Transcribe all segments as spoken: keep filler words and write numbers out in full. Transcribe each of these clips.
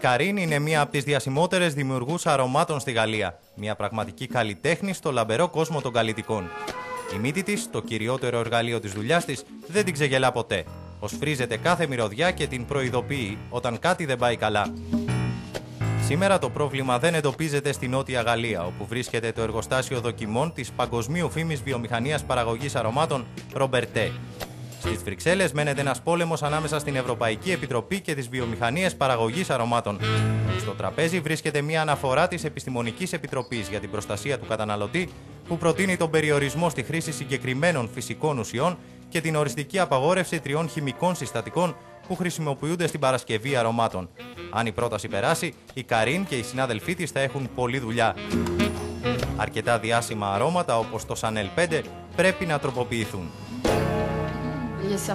Καρίν είναι μία από τις διασημότερες δημιουργούς αρωμάτων στη Γαλλία. Μία πραγματική καλλιτέχνη στο λαμπερό κόσμο των καλλιτικών. Η μύτη της, το κυριότερο εργαλείο της δουλειάς της, δεν την ξεγελά ποτέ. Οσφρίζεται κάθε μυρωδιά και την προειδοποιεί όταν κάτι δεν πάει καλά. Σήμερα το πρόβλημα δεν εντοπίζεται στη Νότια Γαλλία, όπου βρίσκεται το εργοστάσιο δοκιμών της παγκοσμίου φήμης βιομηχανίας παραγωγής αρωμάτων Ρομπερτέ. Στις Βρυξέλλες μένεται ένας πόλεμος ανάμεσα στην Ευρωπαϊκή Επιτροπή και τις βιομηχανίες παραγωγής αρωμάτων. Στο τραπέζι βρίσκεται μια αναφορά της Επιστημονικής Επιτροπής για την Προστασία του Καταναλωτή, που προτείνει τον περιορισμό στη χρήση συγκεκριμένων φυσικών ουσιών και την οριστική απαγόρευση τριών χημικών συστατικών που χρησιμοποιούνται στην παρασκευή αρωμάτων. Αν η πρόταση περάσει, η Καρίν και οι συνάδελφοί της θα έχουν πολλή δουλειά. Αρκετά διάσημα αρώματα, όπως το Σανέλ πέντε, πρέπει να τροποποιηθούν.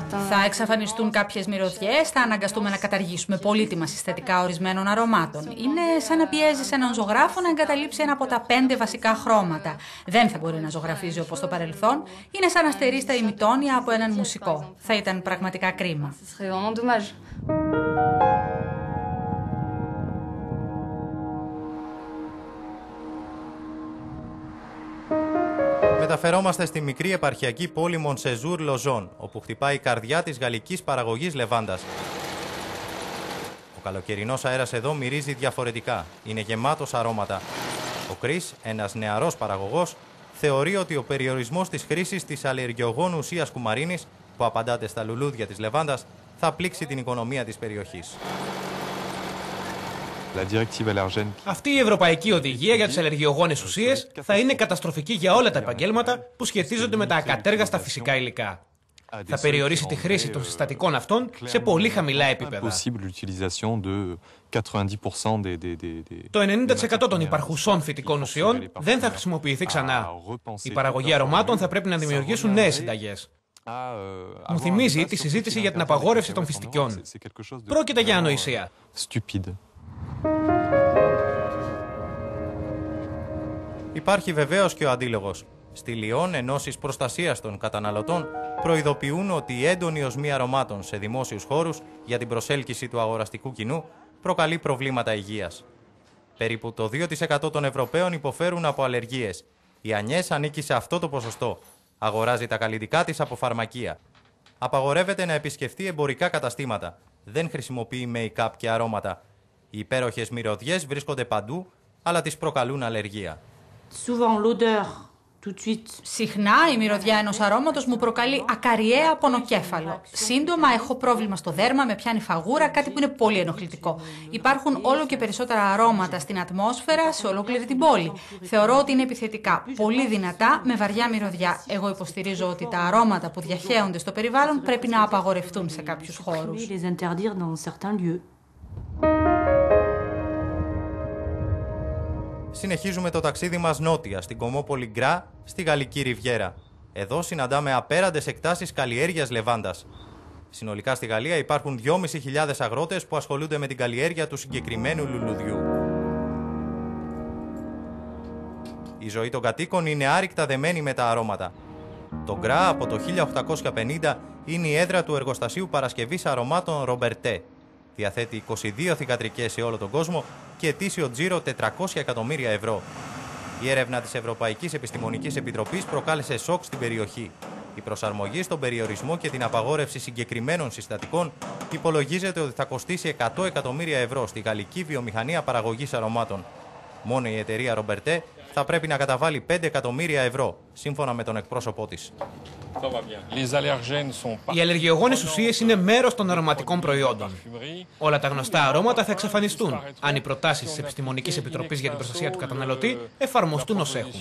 Θα εξαφανιστούν κάποιες μυρωδιές, θα αναγκαστούμε να καταργήσουμε πολύτιμα συστατικά ορισμένων αρωμάτων. Είναι σαν να πιέζεις έναν ζωγράφο να εγκαταλείψει ένα από τα πέντε βασικά χρώματα. Δεν θα μπορεί να ζωγραφίζει όπως το παρελθόν. Είναι σαν να στερείς τα ημιτόνια από έναν μουσικό. Θα ήταν πραγματικά κρίμα. Μεταφερόμαστε στη μικρή επαρχιακή πόλη Μονσεζούρ Λοζών, όπου χτυπάει η καρδιά της γαλλικής παραγωγής λεβάντας. Ο καλοκαιρινός αέρας εδώ μυρίζει διαφορετικά. Είναι γεμάτος αρώματα. Ο Κρις, ένας νεαρός παραγωγός, θεωρεί ότι ο περιορισμός της χρήσης της αλλεργιογόνου ουσίας κουμαρίνης, που απαντάται στα λουλούδια της λεβάντας, θα πλήξει την οικονομία της περιοχής. Αυτή η ευρωπαϊκή οδηγία για τις αλλεργιογόνες ουσίες θα είναι καταστροφική για όλα τα επαγγέλματα που σχετίζονται με τα ακατέργαστα φυσικά υλικά. Θα περιορίσει τη χρήση των συστατικών αυτών σε πολύ χαμηλά επίπεδα. Το ενενήντα τοις εκατό των υπαρχουσών φυτικών ουσιών δεν θα χρησιμοποιηθεί ξανά. Οι παραγωγοί αρωμάτων θα πρέπει να δημιουργήσουν νέες συνταγές. Μου θυμίζει τη συζήτηση για την απαγόρευση των φιστικιών. Πρόκειται για ανοησία. Υπάρχει βεβαίως και ο αντίλογος. Στη Λιόν, ενώσεις προστασίας των καταναλωτών προειδοποιούν ότι η έντονη οσμή αρωμάτων σε δημόσιους χώρους για την προσέλκυση του αγοραστικού κοινού προκαλεί προβλήματα υγείας. Περίπου το δύο τοις εκατό των Ευρωπαίων υποφέρουν από αλλεργίες. Η Ανιές ανήκει σε αυτό το ποσοστό. Αγοράζει τα καλλιτικά της από φαρμακεία. Απαγορεύεται να επισκεφτεί εμπορικά καταστήματα. Δεν χρησιμοποιεί make-up και αρώματα. Οι υπέροχες μυρωδιές βρίσκονται παντού, αλλά τις προκαλούν αλλεργία. Συχνά η μυρωδιά ενός αρώματος μου προκαλεί ακαριέα πονοκέφαλο. Σύντομα έχω πρόβλημα στο δέρμα, με πιάνει φαγούρα, κάτι που είναι πολύ ενοχλητικό. Υπάρχουν όλο και περισσότερα αρώματα στην ατμόσφαιρα, σε ολόκληρη την πόλη. Θεωρώ ότι είναι επιθετικά, πολύ δυνατά, με βαριά μυρωδιά. Εγώ υποστηρίζω ότι τα αρώματα που διαχέονται στο περιβάλλον πρέπει να απαγορευτούν σε κάποιους χώρους. Συνεχίζουμε το ταξίδι μας νότια, στην κομμόπολη Γκρά, στη Γαλλική Ριβιέρα. Εδώ συναντάμε απέραντες εκτάσεις καλλιέργειας λεβάντας. Συνολικά στη Γαλλία υπάρχουν δυόμισι χιλιάδες αγρότες που ασχολούνται με την καλλιέργεια του συγκεκριμένου λουλουδιού. Η ζωή των κατοίκων είναι άρρηκτα δεμένη με τα αρώματα. Το Γκρά από το χίλια οκτακόσια πενήντα είναι η έδρα του εργοστασίου παρασκευής αρωμάτων Ρομπερτέ. Διαθέτει είκοσι δύο θυγατρικές σε όλο τον κόσμο και ετήσιο τζίρο τετρακόσια εκατομμύρια ευρώ. Η έρευνα της Ευρωπαϊκής Επιστημονικής Επιτροπής προκάλεσε σοκ στην περιοχή. Η προσαρμογή στον περιορισμό και την απαγόρευση συγκεκριμένων συστατικών υπολογίζεται ότι θα κοστίσει εκατό εκατομμύρια ευρώ στη γαλλική βιομηχανία παραγωγής αρωμάτων. Μόνο η εταιρεία Ρομπερτέ θα πρέπει να καταβάλει πέντε εκατομμύρια ευρώ, σύμφωνα με τον εκπρόσωπό της. Οι αλλεργιογόνες ουσίες είναι μέρος των αρωματικών προϊόντων. Όλα τα γνωστά αρώματα θα εξαφανιστούν, αν οι προτάσεις της Επιστημονικής Επιτροπής για την Προστασία του Καταναλωτή εφαρμοστούν ως έχουν.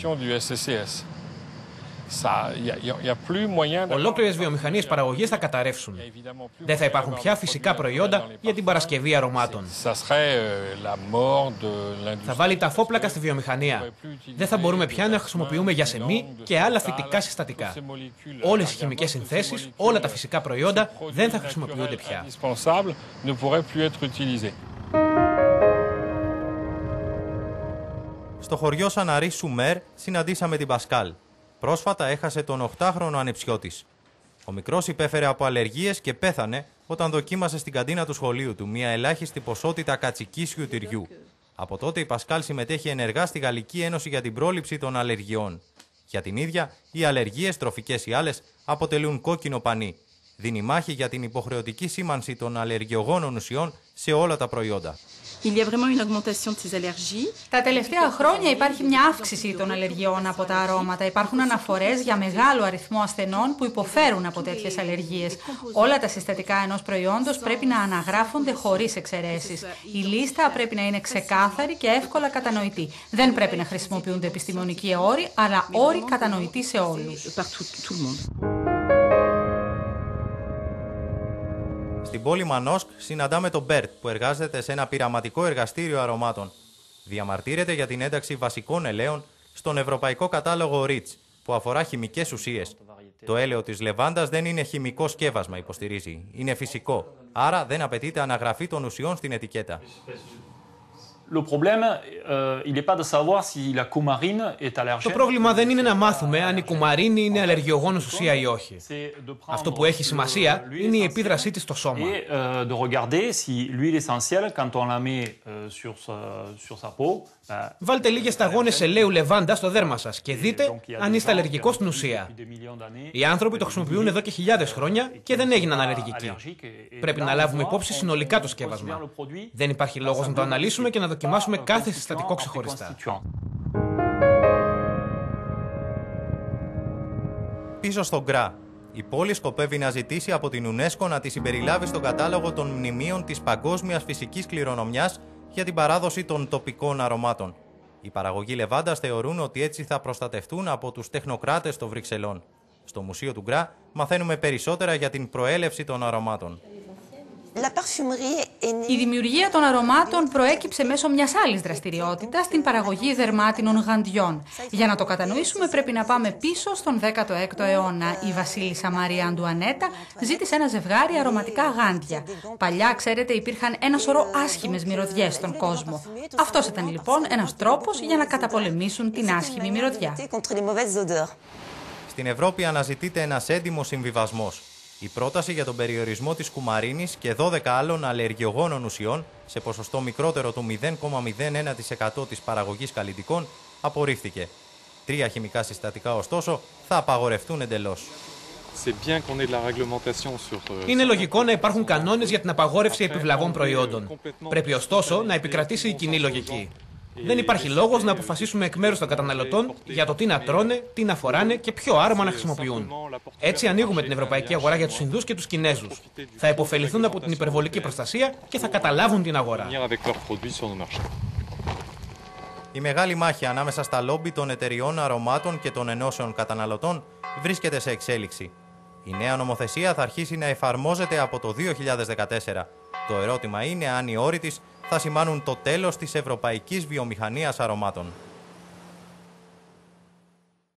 Ολόκληρες βιομηχανίες παραγωγής θα καταρρεύσουν. Δεν θα υπάρχουν πια φυσικά προϊόντα για την παρασκευή αρωμάτων. Θα βάλει τα φόπλακα στη βιομηχανία. Δεν θα μπορούμε πια να χρησιμοποιούμε γιασεμί και άλλα φυτικά συστατικά. Όλες οι χημικές συνθέσεις, όλα τα φυσικά προϊόντα δεν θα χρησιμοποιούνται πια. Στο χωριό Σανάρι, Σουμέρ, συναντήσαμε την Πασκάλ. Πρόσφατα έχασε τον οκτάχρονο ανεψιό της. Ο μικρός υπέφερε από αλλεργίες και πέθανε όταν δοκίμασε στην καντίνα του σχολείου του μια ελάχιστη ποσότητα κατσικίσιου τυριού. Από τότε η Πασκάλ συμμετέχει ενεργά στη Γαλλική Ένωση για την πρόληψη των αλλεργιών. Για την ίδια, οι αλλεργίες, τροφικές ή άλλες, αποτελούν κόκκινο πανί. Δίνει μάχη για την υποχρεωτική σήμανση των αλλεργιογόνων ουσιών σε όλα τα προϊόντα. Τα τελευταία χρόνια υπάρχει μια αύξηση των αλλεργιών από τα αρώματα. Υπάρχουν αναφορές για μεγάλο αριθμό ασθενών που υποφέρουν από τέτοιες αλλεργίες. Όλα τα συστατικά ενός προϊόντος πρέπει να αναγράφονται χωρίς εξαιρέσεις. Η λίστα πρέπει να είναι ξεκάθαρη και εύκολα κατανοητή. Δεν πρέπει να χρησιμοποιούνται επιστημονικοί όροι, αλλά όροι κατανοητοί σε όλους. Στην πόλη Μανόσκ συναντάμε τον Μπέρτ, που εργάζεται σε ένα πειραματικό εργαστήριο αρωμάτων. Διαμαρτύρεται για την ένταξη βασικών ελαίων στον Ευρωπαϊκό Κατάλογο ριτς, που αφορά χημικές ουσίες. Το έλαιο της λεβάντας δεν είναι χημικό σκεύασμα, υποστηρίζει. Είναι φυσικό. Άρα δεν απαιτείται αναγραφή των ουσιών στην ετικέτα. Το πρόβλημα δεν είναι να μάθουμε αν η κουμαρίνη είναι αλλεργιογόνος ουσία ή όχι. Αυτό που έχει σημασία είναι η επίδρασή της στο σώμα. Βάλτε λίγες σταγόνες ελαίου λεβάντα στο δέρμα σας και δείτε αν είστε αλλεργικός στην ουσία. Οι άνθρωποι το χρησιμοποιούν εδώ και χιλιάδες χρόνια και δεν έγιναν αλλεργικοί. Πρέπει να λάβουμε υπόψη συνολικά το σκεύασμα. Δεν υπάρχει λόγος να το αναλύσουμε και να δοκιμάσουμε κάθε συστατικό ξεχωριστά. Πίσω στο Γκρά, η πόλη σκοπεύει να ζητήσει από την UNESCO να τη συμπεριλάβει στον κατάλογο των μνημείων της παγκόσμιας φυσικής κληρονομιάς για την παράδοση των τοπικών αρωμάτων. Οι παραγωγοί λεβάντας θεωρούν ότι έτσι θα προστατευτούν από τους τεχνοκράτες των Βρυξελών. Στο Μουσείο του Γκρά μαθαίνουμε περισσότερα για την προέλευση των αρωμάτων. Η δημιουργία των αρωμάτων προέκυψε μέσω μιας άλλης δραστηριότητας, την παραγωγή δερμάτινων γαντιών. Για να το κατανοήσουμε πρέπει να πάμε πίσω στον δέκατο έκτο αιώνα. Η βασίλισσα Μάρια Αντουανέτα ζήτησε ένα ζευγάρι αρωματικά γάντια. Παλιά, ξέρετε, υπήρχαν ένα σωρό άσχημες μυρωδιές στον κόσμο. Αυτός ήταν λοιπόν ένας τρόπος για να καταπολεμήσουν την άσχημη μυρωδιά. Στην Ευρώπη αναζητείται ένας έντιμος συμβιβασμός. Η πρόταση για τον περιορισμό της κουμαρίνης και δώδεκα άλλων αλλεργιογόνων ουσιών σε ποσοστό μικρότερο του μηδέν κόμμα μηδέν ένα τοις εκατό της παραγωγής καλλυντικών απορρίφθηκε. Τρία χημικά συστατικά, ωστόσο, θα απαγορευτούν εντελώς. Είναι λογικό να υπάρχουν κανόνες για την απαγόρευση επιβλαβών προϊόντων. Πρέπει, ωστόσο, να επικρατήσει η κοινή λογική. Δεν υπάρχει λόγος να αποφασίσουμε εκ μέρους των καταναλωτών για το τι να τρώνε, τι να φοράνε και ποιο άρωμα να χρησιμοποιούν. Έτσι ανοίγουμε την ευρωπαϊκή αγορά για τους Ινδούς και τους Κινέζους. Θα υποφεληθούν από την υπερβολική προστασία και θα καταλάβουν την αγορά. Η μεγάλη μάχη ανάμεσα στα λόμπι των εταιριών αρωμάτων και των ενώσεων καταναλωτών βρίσκεται σε εξέλιξη. Η νέα νομοθεσία θα αρχίσει να εφαρμόζεται από το δύο χιλιάδες δεκατέσσερα. Το ερώτημα είναι αν οι όροι της θα σημάνουν το τέλος της ευρωπαϊκής βιομηχανίας αρωμάτων.